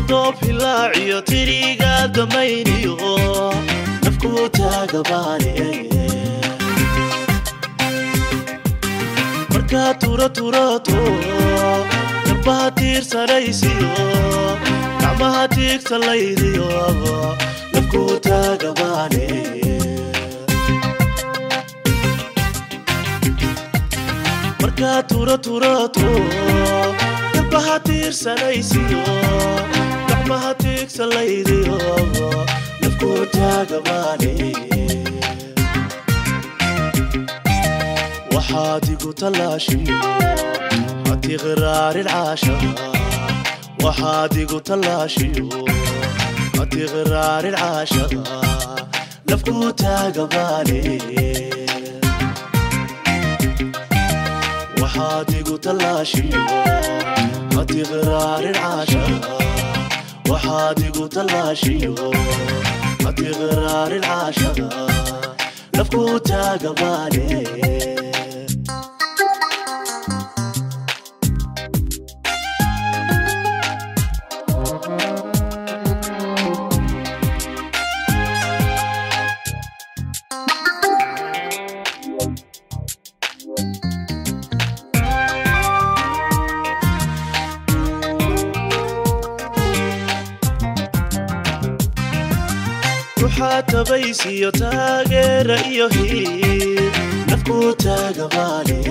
تضاف لاعي تريقا دمينيو نفكو تاقباني مركا تورا تورا تورا نبها تير سريسيو نعمها تيك سليديو نفكو تاقباني مركا تورا تورا تورا نبها تير سريسيو mahatik salaydi Allah nafku taagamaani waxaad igu talaashi hati qiraar al-aasha waxaad igu talaashi hati qiraar al-aasha nafku taagamaani waxaad igu talaashi hati qiraar al-aasha وحادق تلاشيه قد غرار العاشقة لفكو تاقبالي تبيسي تاجر رأيهي نفكو تاجبالي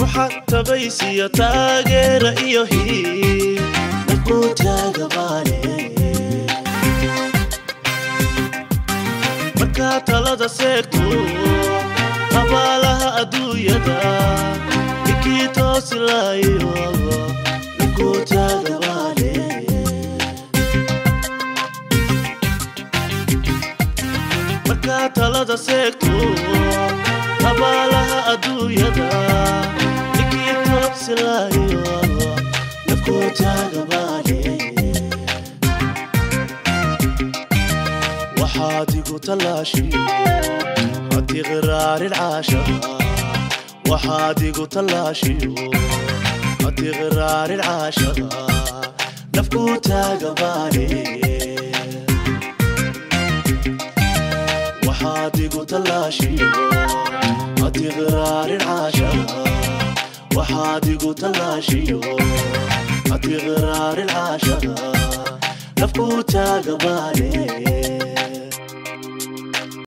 وحتى بيسي تاجر رأيهي نفكو تاجبالي مكة تلذ سكتو أبالها أدو يدا لكي توصلي والله نفكو تاجبالي تلذ سكتو أبالها أدو يدا لكي تبسلي والله نفكو تاقبالي وحادق تلاشي هاتي غرار العاشقة وحادق تلاشي هاتي غرار العاشقة نفكو تاقبالي وحادق تلاشي هاتي غرار العاشقة وحادق تلاشي هاتي غرار العاشقة نفكو تاقبالي